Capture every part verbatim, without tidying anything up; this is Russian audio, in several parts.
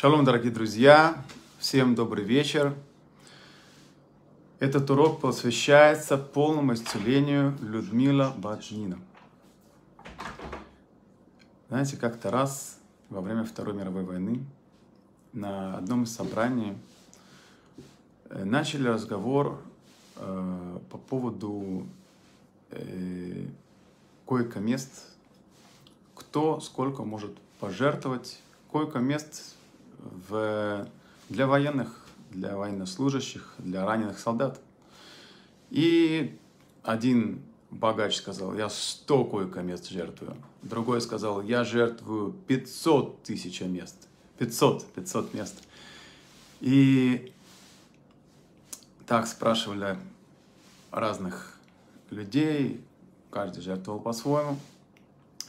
Шалом, дорогие друзья! Всем добрый вечер! Этот урок посвящается полному исцелению Людмила Баджинина. Знаете, как-то раз во время Второй мировой войны на одном из собраний начали разговор э, по поводу э, койко-мест, кто сколько может пожертвовать койко-мест В, для военных, для военнослужащих, для раненых солдат. И один богач сказал: я сто койко-мест жертвую. Другой сказал: я жертвую пятьсот тысяч мест. пятьсот, пятьсот мест. И так спрашивали разных людей, каждый жертвовал по-своему.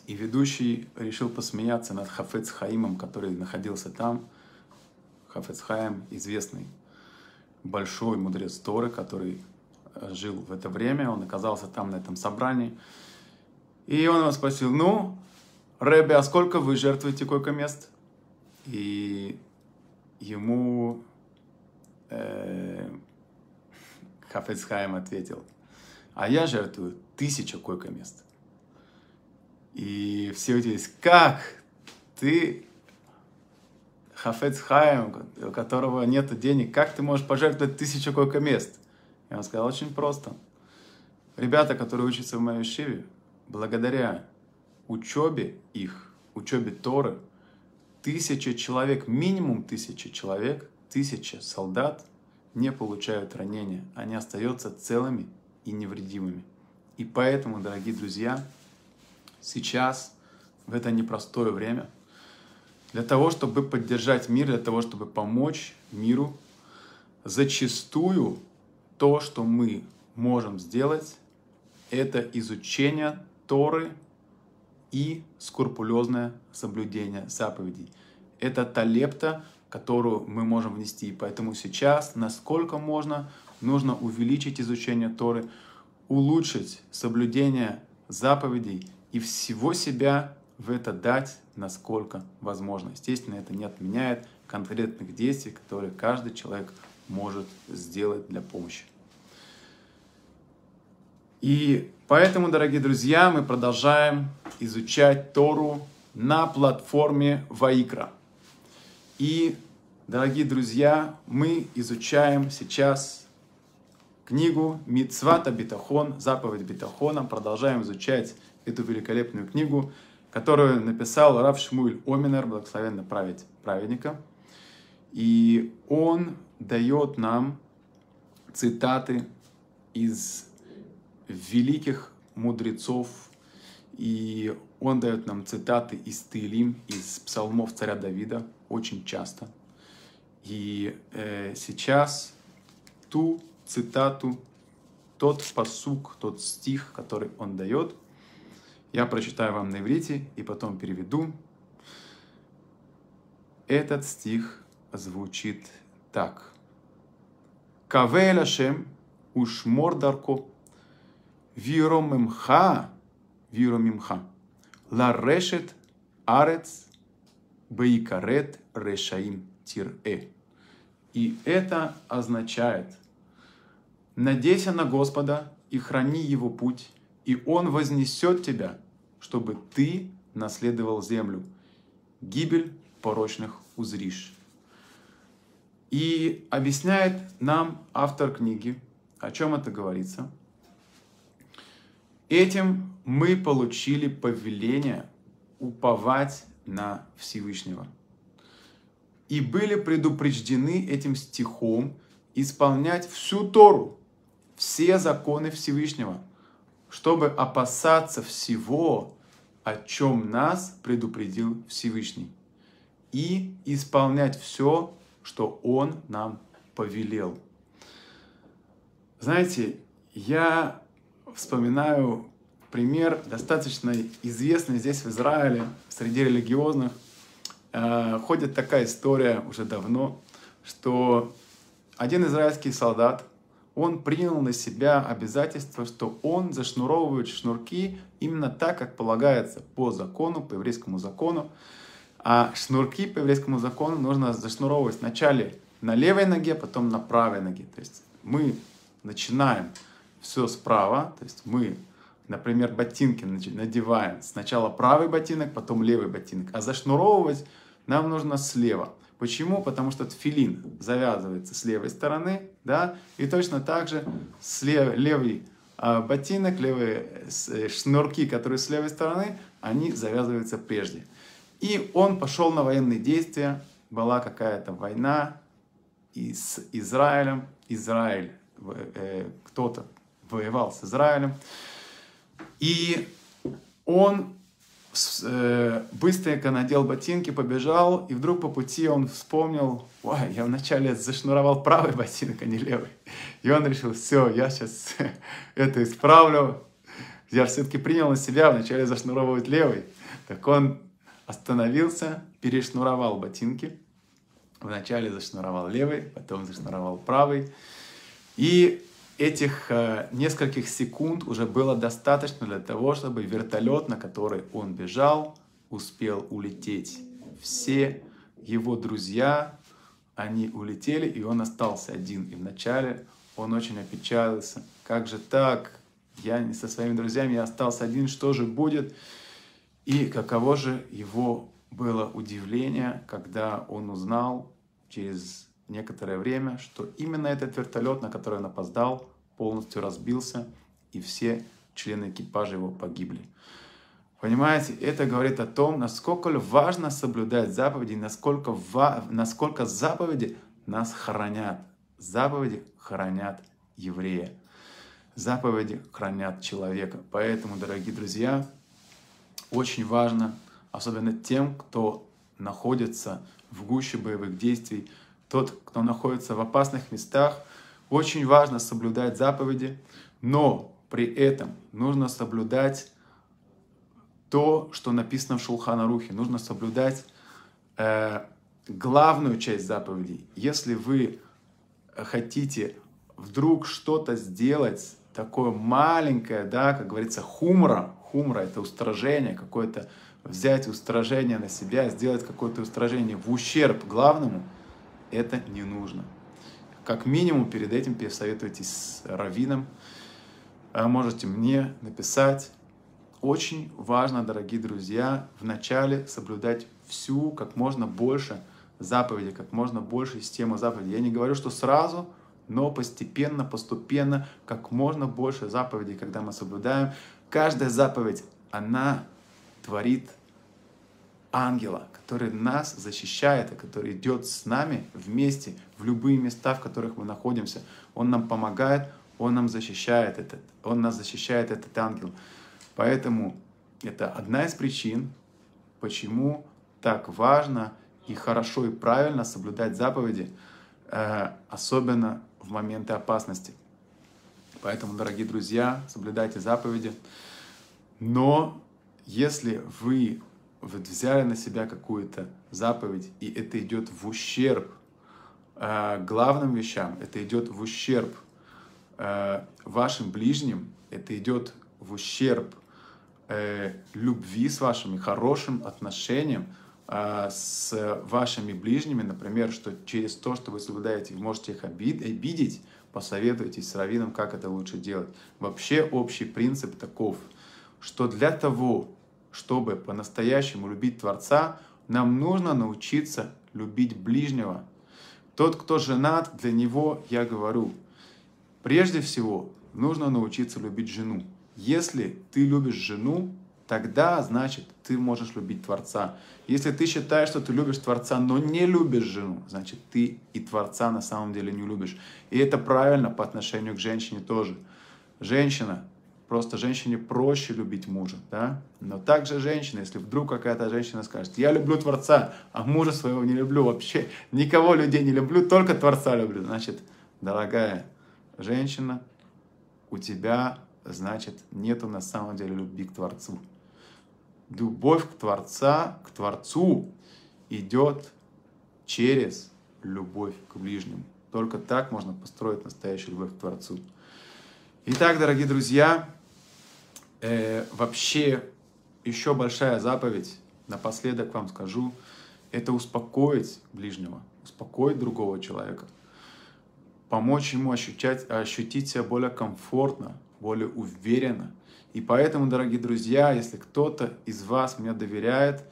И ведущий решил посмеяться над Хафец Хаимом, который находился там. Хафец Хаим, известный большой мудрец Торы, который жил в это время, он оказался там на этом собрании. И он его спросил: ну, Рэбби, а сколько вы жертвуете койко-мест? И ему э, Хафец Хаим ответил: а я жертвую тысячу койко-мест. И все удивились: как ты... Хафец Хаим, у которого нет денег, как ты можешь пожертвовать тысячу койко-мест? Я вам сказал: очень просто. Ребята, которые учатся в моей ешиве, благодаря учебе их, учебе Торы, тысяча человек, минимум тысяча человек, тысяча солдат не получают ранения. Они остаются целыми и невредимыми. И поэтому, дорогие друзья, сейчас, в это непростое время, для того, чтобы поддержать мир, для того, чтобы помочь миру, зачастую то, что мы можем сделать, это изучение Торы и скрупулезное соблюдение заповедей. Это та лепта, которую мы можем внести. И поэтому сейчас, насколько можно, нужно увеличить изучение Торы, улучшить соблюдение заповедей и всего себя в это дать, насколько возможно. Естественно, это не отменяет конкретных действий, которые каждый человек может сделать для помощи. И поэтому, дорогие друзья, мы продолжаем изучать Тору на платформе Ваикра. И, дорогие друзья, мы изучаем сейчас книгу «Мицват а-Битахон», «Заповедь Битахона». Продолжаем изучать эту великолепную книгу, которую написал Рав Шмуэль Оминер, благословенно править праведника. И он дает нам цитаты из великих мудрецов. И он дает нам цитаты из Тилим, из псалмов царя Давида, очень часто. И э, сейчас ту цитату, тот пасук, тот стих, который он дает, я прочитаю вам на иврите и потом переведу. Этот стих звучит так: «Кавэ эль Ашем ушмор дарко, виром мимха, виром мимха, ларешет арец бейкарет решаим тирэ». И это означает: «Надейся на Господа и храни Его путь, и Он вознесет тебя, чтобы ты наследовал землю. Гибель порочных узришь». И объясняет нам автор книги, о чем это говорится. Этим мы получили повеление уповать на Всевышнего. И были предупреждены этим стихом исполнять всю Тору, все законы Всевышнего, чтобы опасаться всего, о чем нас предупредил Всевышний, и исполнять все, что Он нам повелел. Знаете, я вспоминаю пример, достаточно известный здесь, в Израиле, среди религиозных. Ходит такая история уже давно, что один израильский солдат, он принял на себя обязательство, что он зашнуровывает шнурки именно так, как полагается по закону, по еврейскому закону. А шнурки по еврейскому закону нужно зашнуровывать вначале на левой ноге, потом на правой ноге. То есть мы начинаем все справа, то есть мы, например, ботинки надеваем сначала правый ботинок, потом левый ботинок, а зашнуровывать нам нужно слева. Почему? Потому что тфилин завязывается с левой стороны, да, и точно так же слев, левый э, ботинок, левые э, шнурки, которые с левой стороны, они завязываются прежде. И он пошел на военные действия, была какая-то война и с Израилем, Израиль, э, кто-то воевал с Израилем, и он... быстренько надел ботинки, побежал, и вдруг по пути он вспомнил: «Ой, я вначале зашнуровал правый ботинок, а не левый». И он решил: все, я сейчас это исправлю. Я все-таки принял на себя вначале зашнуровывать левый. Так он остановился, перешнуровал ботинки. Вначале зашнуровал левый, потом зашнуровал правый. И этих э, нескольких секунд уже было достаточно для того, чтобы вертолет, на который он бежал, успел улететь. Все его друзья, они улетели, и он остался один. И вначале он очень опечалился. Как же так? Я не со своими друзьями, я остался один, что же будет? И каково же его было удивление, когда он узнал через... некоторое время, что именно этот вертолет, на который он опоздал, полностью разбился, и все члены экипажа его погибли. Понимаете, это говорит о том, насколько важно соблюдать заповеди, насколько, ва... насколько заповеди нас хранят. Заповеди хранят еврея. Заповеди хранят человека. Поэтому, дорогие друзья, очень важно, особенно тем, кто находится в гуще боевых действий, тот, кто находится в опасных местах, очень важно соблюдать заповеди, но при этом нужно соблюдать то, что написано в Шулхан Арухе. Нужно соблюдать э, главную часть заповедей. Если вы хотите вдруг что-то сделать, такое маленькое, да, как говорится, хумра, хумра — это устражение какое-то, взять устражение на себя, сделать какое-то устражение в ущерб главному, это не нужно. Как минимум, перед этим пересоветуйтесь с раввином. Можете мне написать. Очень важно, дорогие друзья, вначале соблюдать всю, как можно больше заповедей, как можно больше систему заповедей. Я не говорю, что сразу, но постепенно, постепенно, как можно больше заповедей, когда мы соблюдаем. Каждая заповедь, она творит ангела, который нас защищает, и который идет с нами вместе в любые места, в которых мы находимся. Он нам помогает, он нам защищает, этот, он нас защищает, этот ангел. Поэтому это одна из причин, почему так важно и хорошо, и правильно соблюдать заповеди, особенно в моменты опасности. Поэтому, дорогие друзья, соблюдайте заповеди. Но если вы взяли на себя какую-то заповедь, и это идет в ущерб э, главным вещам, это идет в ущерб э, вашим ближним, это идет в ущерб э, любви с вашими, хорошим отношениям э, с вашими ближними, например, что через то, что вы соблюдаете, вы можете их обид, обидеть, посоветуйтесь с раввином, как это лучше делать. Вообще общий принцип таков, что для того, чтобы по-настоящему любить Творца, нам нужно научиться любить ближнего. Тот, кто женат, для него, я говорю, прежде всего нужно научиться любить жену. Если ты любишь жену, тогда, значит, ты можешь любить Творца. Если ты считаешь, что ты любишь Творца, но не любишь жену, значит, ты и Творца на самом деле не любишь. И это правильно по отношению к женщине тоже. Женщина. Просто женщине проще любить мужа, да? Но также женщина, если вдруг какая-то женщина скажет: я люблю Творца, а мужа своего не люблю вообще, никого людей не люблю, только Творца люблю. Значит, дорогая женщина, у тебя, значит, нету на самом деле любви к Творцу. Любовь к Творца, к Творцу идет через любовь к ближнему. Только так можно построить настоящую любовь к Творцу. Итак, дорогие друзья, Э, вообще еще большая заповедь, напоследок вам скажу, это успокоить ближнего, успокоить другого человека, помочь ему ощутить, ощутить себя более комфортно, более уверенно. И поэтому, дорогие друзья, если кто-то из вас мне доверяет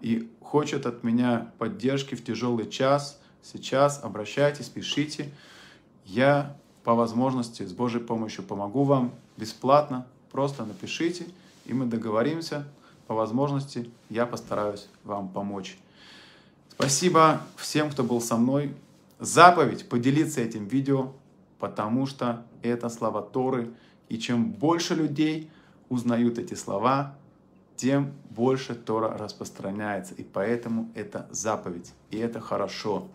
и хочет от меня поддержки в тяжелый час, сейчас обращайтесь, пишите. Я по возможности с Божьей помощью помогу вам бесплатно. Просто напишите, и мы договоримся. По возможности я постараюсь вам помочь. Спасибо всем, кто был со мной. Заповедь поделиться этим видео, потому что это слова Торы. И чем больше людей узнают эти слова, тем больше Тора распространяется. И поэтому это заповедь, и это хорошо.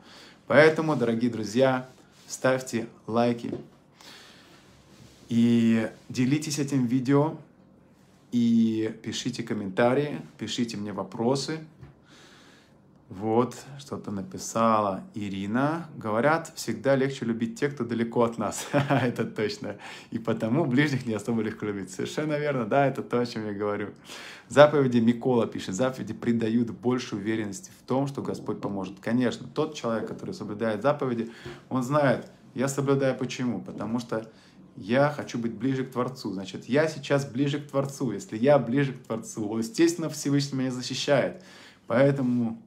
Поэтому, дорогие друзья, ставьте лайки и делитесь этим видео, и пишите комментарии, пишите мне вопросы. Вот, что-то написала Ирина. Говорят, всегда легче любить тех, кто далеко от нас. Это точно. И потому ближних не особо легко любить. Совершенно верно, да, это то, о чем я говорю. Заповеди Микола пишет. Заповеди придают больше уверенности в том, что Господь поможет. Конечно, тот человек, который соблюдает заповеди, он знает, я соблюдаю почему. Потому что я хочу быть ближе к Творцу. Значит, я сейчас ближе к Творцу. Если я ближе к Творцу, естественно, Всевышний меня защищает. Поэтому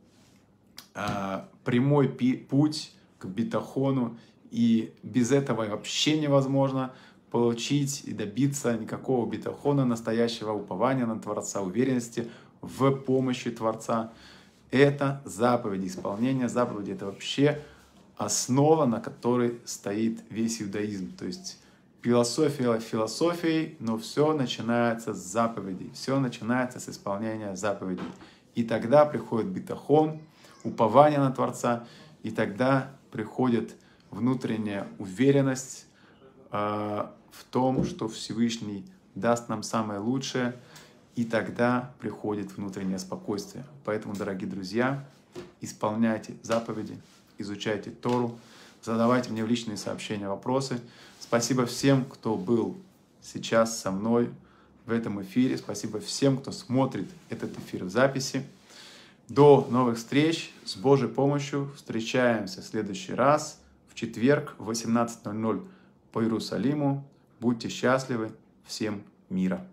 прямой путь к битахону, и без этого вообще невозможно получить и добиться никакого битахона, настоящего упования на Творца, уверенности в помощи Творца. Это заповеди, исполнение заповеди, это вообще основа, на которой стоит весь иудаизм. То есть философия философией, но все начинается с заповедей, все начинается с исполнения заповедей. И тогда приходит битахон, упование на Творца, и тогда приходит внутренняя уверенность э, в том, что Всевышний даст нам самое лучшее, и тогда приходит внутреннее спокойствие. Поэтому, дорогие друзья, исполняйте заповеди, изучайте Тору, задавайте мне в личные сообщения вопросы. Спасибо всем, кто был сейчас со мной в этом эфире, спасибо всем, кто смотрит этот эфир в записи. До новых встреч. С Божьей помощью встречаемся в следующий раз в четверг в восемнадцать ноль ноль по Иерусалиму. Будьте счастливы. Всем мира.